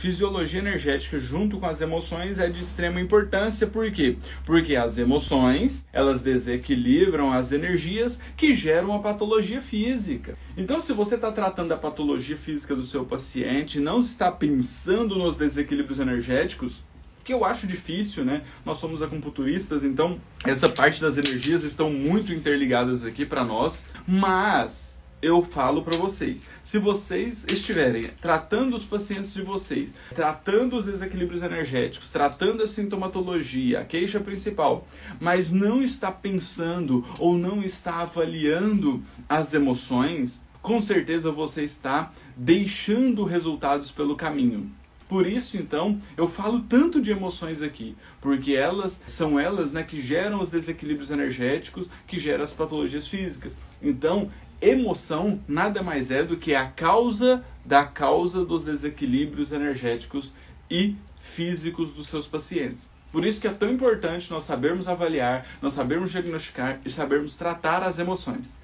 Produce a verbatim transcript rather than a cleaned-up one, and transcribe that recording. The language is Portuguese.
fisiologia energética junto com as emoções é de extrema importância. Por quê? Porque as emoções, elas desequilibram as energias que geram a patologia física. Então, se você está tratando a patologia física do seu paciente e não está pensando nos desequilíbrios energéticos, que eu acho difícil, né? Nós somos acupunturistas, então essa parte das energias estão muito interligadas aqui para nós, mas eu falo para vocês, se vocês estiverem tratando os pacientes de vocês, tratando os desequilíbrios energéticos, tratando a sintomatologia, a queixa principal, mas não está pensando ou não está avaliando as emoções, com certeza você está deixando resultados pelo caminho. Por isso, então, eu falo tanto de emoções aqui, porque elas são elas, né, que geram os desequilíbrios energéticos, que geram as patologias físicas. Então, emoção nada mais é do que a causa da causa dos desequilíbrios energéticos e físicos dos seus pacientes. Por isso que é tão importante nós sabermos avaliar, nós sabermos diagnosticar e sabermos tratar as emoções.